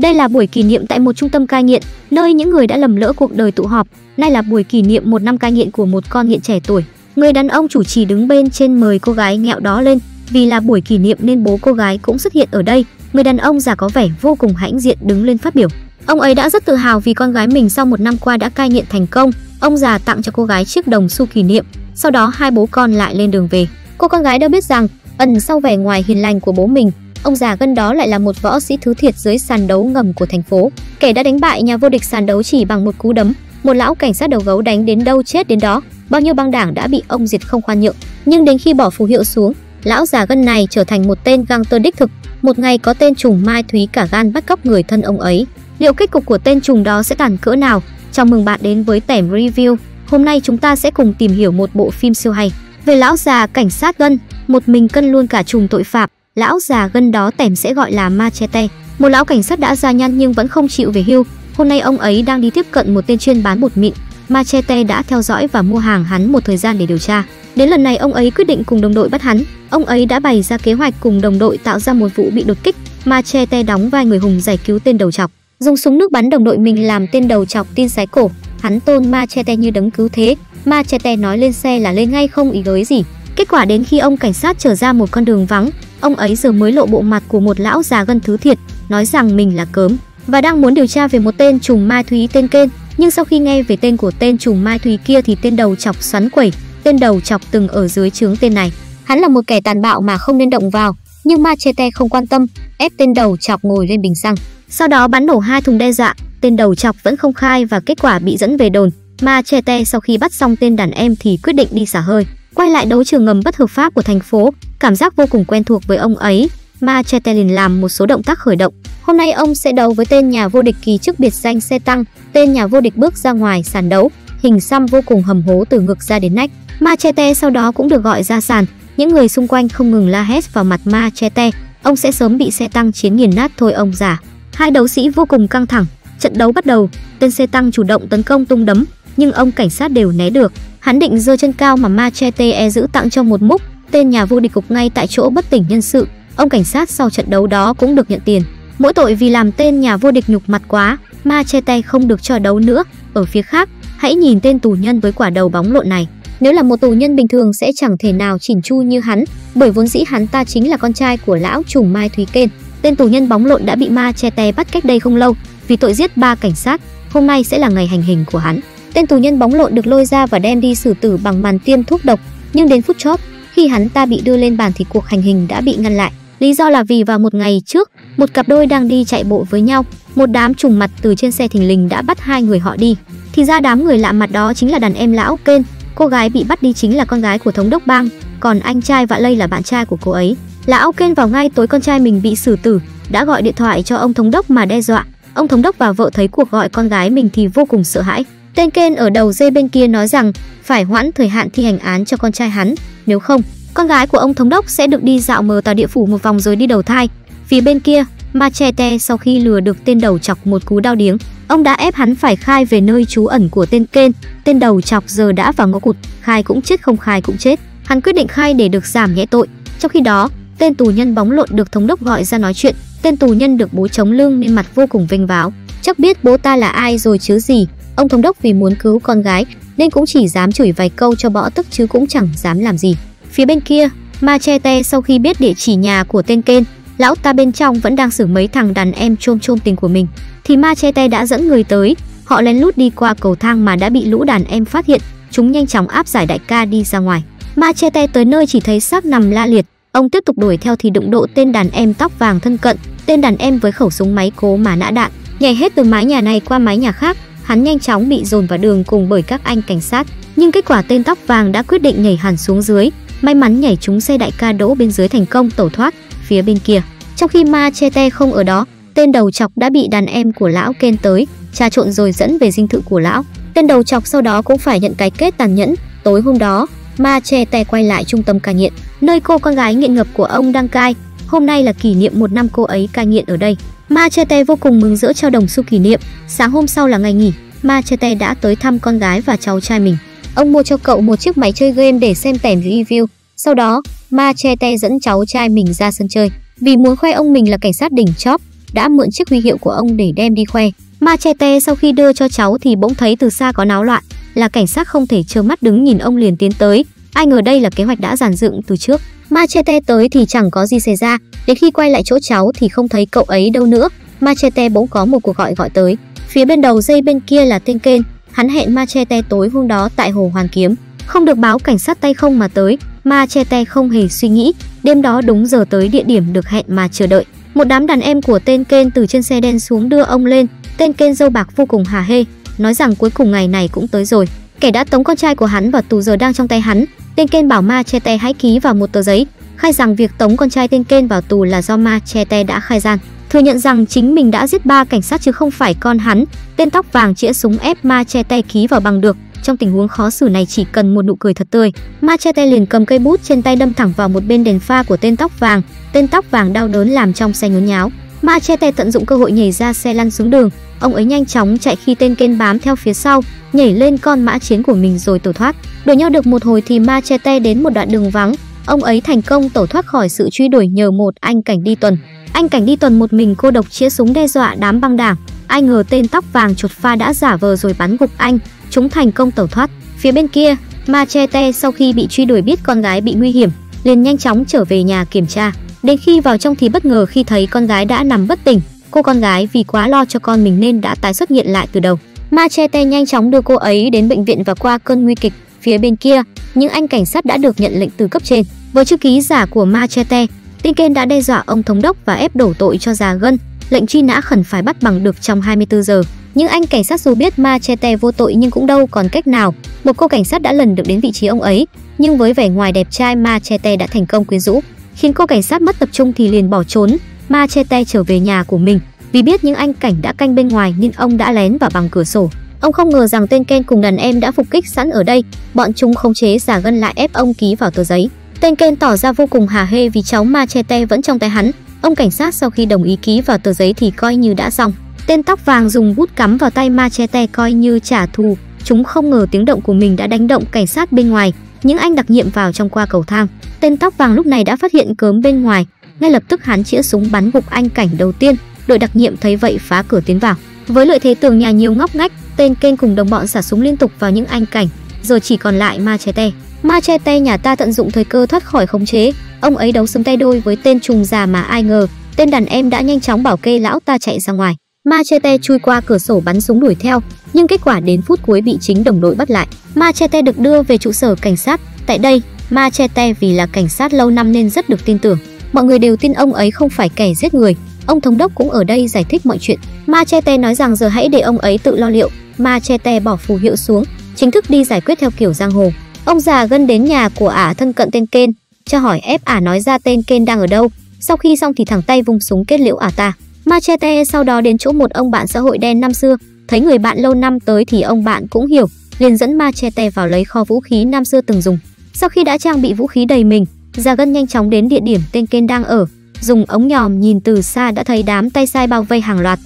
Đây là buổi kỷ niệm tại một trung tâm cai nghiện, nơi những người đã lầm lỡ cuộc đời tụ họp. Nay là buổi kỷ niệm một năm cai nghiện của một con nghiện trẻ tuổi. Người đàn ông chủ trì đứng bên trên mời cô gái nghẹo đó lên. Vì là buổi kỷ niệm nên bố cô gái cũng xuất hiện ở đây. Người đàn ông già có vẻ vô cùng hãnh diện đứng lên phát biểu. Ông ấy đã rất tự hào vì con gái mình sau một năm qua đã cai nghiện thành công. Ông già tặng cho cô gái chiếc đồng xu kỷ niệm. Sau đó hai bố con lại lên đường về. Cô con gái đã biết rằng ẩn sau vẻ ngoài hiền lành của bố mình, ông già gần đó lại là một võ sĩ thứ thiệt dưới sàn đấu ngầm của thành phố, kẻ đã đánh bại nhà vô địch sàn đấu chỉ bằng một cú đấm. Một lão cảnh sát đầu gấu đánh đến đâu chết đến đó, bao nhiêu băng đảng đã bị ông diệt không khoan nhượng. Nhưng đến khi bỏ phù hiệu xuống, lão già gân này trở thành một tên gangster đích thực. Một ngày có tên trùng Mai Thúy cả gan bắt cóc người thân ông ấy. Liệu kết cục của tên trùng đó sẽ tàn cỡ nào? Chào mừng bạn đến với Tèm Review. Hôm nay chúng ta sẽ cùng tìm hiểu một bộ phim siêu hay về lão già cảnh sát gân, một mình cân luôn cả trùng tội phạm. Lão già gân đó Tèm sẽ gọi là Machete, một lão cảnh sát đã già nhăn nhưng vẫn không chịu về hưu. Hôm nay ông ấy đang đi tiếp cận một tên chuyên bán bột mịn. Machete đã theo dõi và mua hàng hắn một thời gian để điều tra. Đến lần này ông ấy quyết định cùng đồng đội bắt hắn. Ông ấy đã bày ra kế hoạch cùng đồng đội tạo ra một vụ bị đột kích. Machete đóng vai người hùng giải cứu tên đầu trọc, dùng súng nước bắn đồng đội mình làm tên đầu trọc tin sái cổ. Hắn tôn Machete như đấng cứu thế. Machete nói lên xe là lên ngay, không ý gới gì. Kết quả đến khi ông cảnh sát trở ra một con đường vắng, ông ấy giờ mới lộ bộ mặt của một lão già gân thứ thiệt, nói rằng mình là cớm và đang muốn điều tra về một tên trùng Mai Thúy tên Kên. Nhưng sau khi nghe về tên của tên trùng Mai Thúy kia thì tên đầu chọc xoắn quẩy. Tên đầu chọc từng ở dưới trướng tên này, hắn là một kẻ tàn bạo mà không nên động vào. Nhưng Machete không quan tâm, ép tên đầu chọc ngồi lên bình xăng, sau đó bắn nổ hai thùng đe dọa. Tên đầu chọc vẫn không khai và kết quả bị dẫn về đồn. Machete sau khi bắt xong tên đàn em thì quyết định đi xả hơi, quay lại đấu trường ngầm bất hợp pháp của thành phố. Cảm giác vô cùng quen thuộc với ông ấy. Machete liền làm một số động tác khởi động. Hôm nay ông sẽ đấu với tên nhà vô địch kỳ chức biệt danh xe tăng. Tên nhà vô địch bước ra ngoài sàn đấu, hình xăm vô cùng hầm hố từ ngực ra đến nách. Machete sau đó cũng được gọi ra sàn. Những người xung quanh không ngừng la hét vào mặt Machete. Ông sẽ sớm bị xe tăng chiến nghiền nát thôi ông già. Hai đấu sĩ vô cùng căng thẳng. Trận đấu bắt đầu. Tên xe tăng chủ động tấn công tung đấm, nhưng ông cảnh sát đều né được. Hắn định giơ chân cao mà Machete e giữ tặng cho một múc. Tên nhà vô địch cục ngay tại chỗ bất tỉnh nhân sự. Ông cảnh sát sau trận đấu đó cũng được nhận tiền mỗi tội vì làm tên nhà vô địch nhục mặt quá. Machete không được cho đấu nữa. Ở phía khác, hãy nhìn tên tù nhân với quả đầu bóng lộn này. Nếu là một tù nhân bình thường sẽ chẳng thể nào chỉn chu như hắn, bởi vốn dĩ hắn ta chính là con trai của lão trùng Mai Thúy Kên. Tên tù nhân bóng lộn đã bị Machete bắt cách đây không lâu vì tội giết 3 cảnh sát. Hôm nay sẽ là ngày hành hình của hắn. Tên tù nhân bóng lộn được lôi ra và đem đi xử tử bằng màn tiêm thuốc độc. Nhưng đến phút chót, khi hắn ta bị đưa lên bàn thì cuộc hành hình đã bị ngăn lại. Lý do là vì vào một ngày trước, một cặp đôi đang đi chạy bộ với nhau, một đám trùng mặt từ trên xe thình lình đã bắt hai người họ đi. Thì ra đám người lạ mặt đó chính là đàn em lão Kên. Cô gái bị bắt đi chính là con gái của thống đốc bang, còn anh trai Vạ Lây là bạn trai của cô ấy. Lão Kên vào ngay tối con trai mình bị xử tử, đã gọi điện thoại cho ông thống đốc mà đe dọa. Ông thống đốc và vợ thấy cuộc gọi con gái mình thì vô cùng sợ hãi. Tên Kên ở đầu dây bên kia nói rằng phải hoãn thời hạn thi hành án cho con trai hắn, nếu không, con gái của ông thống đốc sẽ được đi dạo mờ tòa địa phủ một vòng rồi đi đầu thai. Phía bên kia, Machete sau khi lừa được tên đầu chọc một cú đao điếng, ông đã ép hắn phải khai về nơi trú ẩn của tên Kên. Tên đầu chọc giờ đã vào ngõ cụt, khai cũng chết không khai cũng chết. Hắn quyết định khai để được giảm nhẹ tội. Trong khi đó, tên tù nhân bóng lộn được thống đốc gọi ra nói chuyện. Tên tù nhân được bố chống lưng nên mặt vô cùng vênh váo. Chắc biết bố ta là ai rồi chứ gì. Ông thống đốc vì muốn cứu con gái nên cũng chỉ dám chửi vài câu cho bỏ tức chứ cũng chẳng dám làm gì. Phía bên kia, Machete sau khi biết địa chỉ nhà của tên Kên, lão ta bên trong vẫn đang xử mấy thằng đàn em chôm tình của mình, thì Machete đã dẫn người tới. Họ lén lút đi qua cầu thang mà đã bị lũ đàn em phát hiện. Chúng nhanh chóng áp giải đại ca đi ra ngoài. Machete tới nơi chỉ thấy xác nằm la liệt. Ông tiếp tục đuổi theo thì đụng độ tên đàn em tóc vàng thân cận. Tên đàn em với khẩu súng máy cố mà nã đạn, nhảy hết từ mái nhà này qua mái nhà khác. Hắn nhanh chóng bị dồn vào đường cùng bởi các anh cảnh sát, nhưng kết quả tên tóc vàng đã quyết định nhảy hẳn xuống dưới. May mắn nhảy trúng xe đại ca đỗ bên dưới thành công tẩu thoát. Phía bên kia, trong khi Machete không ở đó, tên đầu chọc đã bị đàn em của lão Kên tới trà trộn rồi dẫn về dinh thự của lão. Tên đầu chọc sau đó cũng phải nhận cái kết tàn nhẫn. Tối hôm đó, Machete quay lại trung tâm cai nghiện, nơi cô con gái nghiện ngập của ông đang cai. Hôm nay là kỷ niệm một năm cô ấy cai nghiện ở đây. Machete vô cùng mừng rỡ trao đồng xu kỷ niệm. Sáng hôm sau là ngày nghỉ, Machete đã tới thăm con gái và cháu trai mình. Ông mua cho cậu một chiếc máy chơi game để xem Tèm Review. Sau đó, Machete dẫn cháu trai mình ra sân chơi. Vì muốn khoe ông mình là cảnh sát đỉnh chóp, đã mượn chiếc huy hiệu của ông để đem đi khoe. Machete sau khi đưa cho cháu thì bỗng thấy từ xa có náo loạn, là cảnh sát không thể trơ mắt đứng nhìn ông liền tiến tới. Ai ngờ đây là kế hoạch đã dàn dựng từ trước. Machete tới thì chẳng có gì xảy ra, đến khi quay lại chỗ cháu thì không thấy cậu ấy đâu nữa. Machete bỗng có một cuộc gọi tới. Phía bên đầu dây bên kia là tên Ken, hắn hẹn Machete tối hôm đó tại hồ Hoan Kiếm. Không được báo cảnh sát tay không mà tới, Machete không hề suy nghĩ. Đêm đó đúng giờ tới địa điểm được hẹn mà chờ đợi. Một đám đàn em của tên Ken từ trên xe đen xuống đưa ông lên. Tên Ken râu bạc vô cùng hả hê, nói rằng cuối cùng ngày này cũng tới rồi. Kẻ đã tống con trai của hắn vào tù giờ đang trong tay hắn. Tên Ken bảo Machete hãy ký vào một tờ giấy, khai rằng việc tống con trai tên Ken vào tù là do Machete đã khai gian, thừa nhận rằng chính mình đã giết 3 cảnh sát chứ không phải con hắn. Tên tóc vàng chĩa súng ép Machete ký vào bằng được. Trong tình huống khó xử này chỉ cần một nụ cười thật tươi. Machete liền cầm cây bút trên tay đâm thẳng vào một bên đèn pha của tên tóc vàng. Tên tóc vàng đau đớn làm trong xe nhốn nháo. Machete tận dụng cơ hội nhảy ra xe lăn xuống đường. Ông ấy nhanh chóng chạy khi tên Ken bám theo phía sau, nhảy lên con mã chiến của mình rồi tẩu thoát. Đuổi nhau được một hồi thì Machete đến một đoạn đường vắng. Ông ấy thành công tẩu thoát khỏi sự truy đuổi nhờ một anh cảnh đi tuần. Anh cảnh đi tuần một mình cô độc chĩa súng đe dọa đám băng đảng. Ai ngờ tên tóc vàng chuột pha đã giả vờ rồi bắn gục anh. Chúng thành công tẩu thoát. Phía bên kia, Machete sau khi bị truy đuổi biết con gái bị nguy hiểm, liền nhanh chóng trở về nhà kiểm tra. Đến khi vào trong thì bất ngờ khi thấy con gái đã nằm bất tỉnh. Cô con gái vì quá lo cho con mình nên đã tái xuất hiện lại từ đầu. Machete nhanh chóng đưa cô ấy đến bệnh viện và qua cơn nguy kịch. Phía bên kia, những anh cảnh sát đã được nhận lệnh từ cấp trên. Với chữ ký giả của Machete, tên Ken đã đe dọa ông thống đốc và ép đổ tội cho già gân. Lệnh truy nã khẩn phải bắt bằng được trong 24 giờ. Nhưng anh cảnh sát dù biết Machete vô tội nhưng cũng đâu còn cách nào. Một cô cảnh sát đã lần được đến vị trí ông ấy, nhưng với vẻ ngoài đẹp trai, Machete đã thành công quyến rũ, khiến cô cảnh sát mất tập trung thì liền bỏ trốn. Machete trở về nhà của mình, vì biết những anh cảnh đã canh bên ngoài nên ông đã lén vào bằng cửa sổ. Ông không ngờ rằng tên Ken cùng đàn em đã phục kích sẵn ở đây, bọn chúng khống chế giả gân lại ép ông ký vào tờ giấy. Tên Ken tỏ ra vô cùng hả hê vì cháu Machete vẫn trong tay hắn. Ông cảnh sát sau khi đồng ý ký vào tờ giấy thì coi như đã xong. Tên tóc vàng dùng bút cắm vào tay Machete coi như trả thù. Chúng không ngờ tiếng động của mình đã đánh động cảnh sát bên ngoài. Những anh đặc nhiệm vào trong qua cầu thang. Tên tóc vàng lúc này đã phát hiện cớm bên ngoài, ngay lập tức hắn chĩa súng bắn gục anh cảnh đầu tiên. Đội đặc nhiệm thấy vậy phá cửa tiến vào. Với lợi thế tường nhà nhiều ngóc ngách, tên Ken cùng đồng bọn xả súng liên tục vào những anh cảnh. Giờ chỉ còn lại Machete. Machete nhà ta tận dụng thời cơ thoát khỏi khống chế. Ông ấy đấu súng tay đôi với tên trùm già mà ai ngờ tên đàn em đã nhanh chóng bảo kê lão ta chạy ra ngoài. Machete chui qua cửa sổ bắn súng đuổi theo, nhưng kết quả đến phút cuối bị chính đồng đội bắt lại. Machete được đưa về trụ sở cảnh sát. Tại đây, Machete vì là cảnh sát lâu năm nên rất được tin tưởng. Mọi người đều tin ông ấy không phải kẻ giết người. Ông thống đốc cũng ở đây giải thích mọi chuyện. Machete nói rằng giờ hãy để ông ấy tự lo liệu. Machete bỏ phù hiệu xuống, chính thức đi giải quyết theo kiểu giang hồ. Ông già gân đến nhà của ả thân cận tên Ken, cho hỏi ép ả nói ra tên Ken đang ở đâu. Sau khi xong thì thẳng tay vung súng kết liễu ả ta. Machete sau đó đến chỗ một ông bạn xã hội đen năm xưa, thấy người bạn lâu năm tới thì ông bạn cũng hiểu, liền dẫn Machete vào lấy kho vũ khí năm xưa từng dùng. Sau khi đã trang bị vũ khí đầy mình, già gân nhanh chóng đến địa điểm tên Ken đang ở, dùng ống nhòm nhìn từ xa đã thấy đám tay sai bao vây hàng loạt.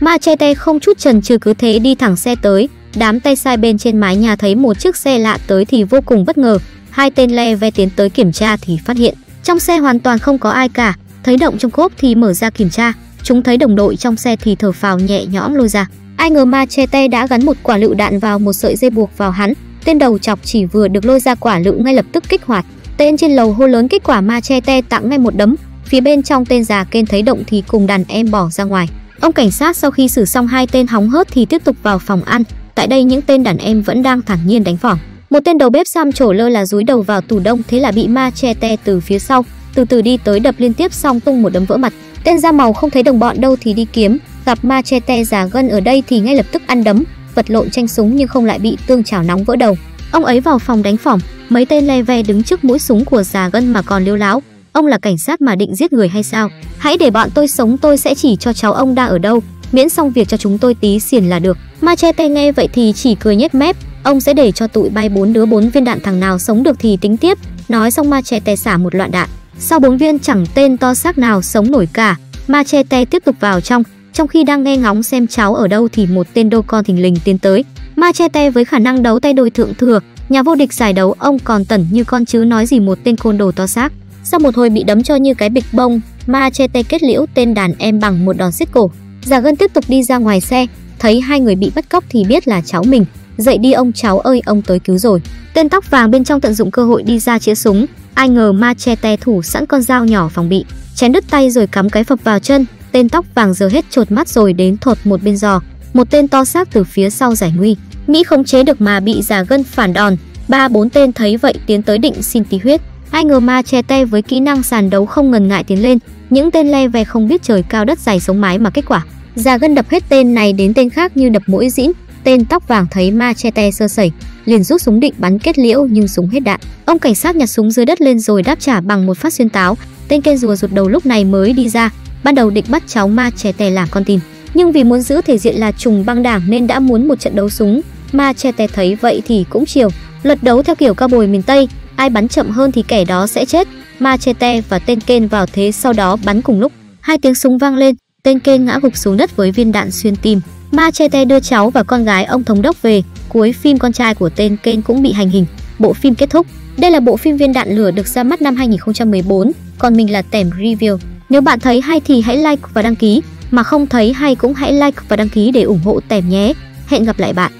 Machete không chút chần chừ cứ thế đi thẳng xe tới. Đám tay sai bên trên mái nhà thấy một chiếc xe lạ tới thì vô cùng bất ngờ. Hai tên le ve tiến tới kiểm tra thì phát hiện trong xe hoàn toàn không có ai cả. Thấy động trong cốp thì mở ra kiểm tra, chúng thấy đồng đội trong xe thì thở phào nhẹ nhõm lôi ra. Ai ngờ Machete đã gắn một quả lựu đạn vào một sợi dây buộc vào hắn. Tên đầu chọc chỉ vừa được lôi ra quả lựu ngay lập tức kích hoạt. Tên trên lầu hô lớn kết quả Machete tặng ngay một đấm. Phía bên trong tên già Ken thấy động thì cùng đàn em bỏ ra ngoài. Ông cảnh sát sau khi xử xong hai tên hóng hớt thì tiếp tục vào phòng ăn. Tại đây những tên đàn em vẫn đang thản nhiên đánh phỏng. Một tên đầu bếp xăm trổ lơ là dúi đầu vào tủ đông, thế là bị Machete từ phía sau từ từ đi tới đập liên tiếp xong tung một đấm vỡ mặt. Tên da màu không thấy đồng bọn đâu thì đi kiếm, gặp Machete già gân ở đây thì ngay lập tức ăn đấm, vật lộn tranh súng nhưng không lại bị tương chảo nóng vỡ đầu. Ông ấy vào phòng đánh phỏng, mấy tên le ve đứng trước mũi súng của già gân mà còn liêu láo. Ông là cảnh sát mà định giết người hay sao? Hãy để bọn tôi sống, tôi sẽ chỉ cho cháu ông đang ở đâu, miễn xong việc cho chúng tôi tí xiền là được. Machete nghe vậy thì chỉ cười nhếch mép, ông sẽ để cho tụi bay 4 đứa 4 viên đạn, thằng nào sống được thì tính tiếp. Nói xong Machete xả một loạt đạn. Sau 4 viên chẳng tên to xác nào sống nổi cả. Machete tiếp tục vào trong khi đang nghe ngóng xem cháu ở đâu thì một tên đô con thình lình tiến tới. Machete với khả năng đấu tay đôi thượng thừa, nhà vô địch giải đấu, ông còn tẩn như con chứ nói gì một tên côn đồ to xác. Sau một hồi bị đấm cho như cái bịch bông, Ma che tay kết liễu tên đàn em bằng một đòn xiết cổ. Già Gân tiếp tục đi ra ngoài xe, thấy hai người bị bắt cóc thì biết là cháu mình. Dậy đi ông cháu ơi, ông tới cứu rồi. Tên tóc vàng bên trong tận dụng cơ hội đi ra chĩa súng, ai ngờ Ma che tay thủ sẵn con dao nhỏ phòng bị, chém đứt tay rồi cắm cái phập vào chân. Tên tóc vàng giờ hết trột mắt rồi đến thột một bên giò. Một tên to xác từ phía sau giải nguy, Mỹ không chế được mà bị Già Gân phản đòn. 3-4 tên thấy vậy tiến tới định xin tí huyết, ai ngờ Ma che tay với kỹ năng sàn đấu không ngần ngại tiến lên. Những tên le ve không biết trời cao đất dày sống mái mà kết quả Già Gân đập hết tên này đến tên khác như đập mũi dĩn. Tên tóc vàng thấy Ma che tay sơ sẩy liền rút súng định bắn kết liễu nhưng súng hết đạn. Ông cảnh sát nhặt súng dưới đất lên rồi đáp trả bằng một phát xuyên táo. Tên kêu rùa rụt đầu lúc này mới đi ra. Ban đầu định bắt cháu Ma che tay làm con tin, nhưng vì muốn giữ thể diện là trùng băng đảng nên đã muốn một trận đấu súng. Ma che tay thấy vậy thì cũng chiều, lật đấu theo kiểu cao bồi miền Tây, ai bắn chậm hơn thì kẻ đó sẽ chết. Ma che tay và tên Kên vào thế sau đó bắn cùng lúc. Hai tiếng súng vang lên, tên Kên ngã gục xuống đất với viên đạn xuyên tim. Ma che tay đưa cháu và con gái ông thống đốc về. Cuối phim con trai của tên Kên cũng bị hành hình. Bộ phim kết thúc. Đây là bộ phim Viên Đạn Lửa được ra mắt năm 2014. Còn mình là Tèm Review. Nếu bạn thấy hay thì hãy like và đăng ký, mà không thấy hay cũng hãy like và đăng ký để ủng hộ Tèm nhé. Hẹn gặp lại bạn.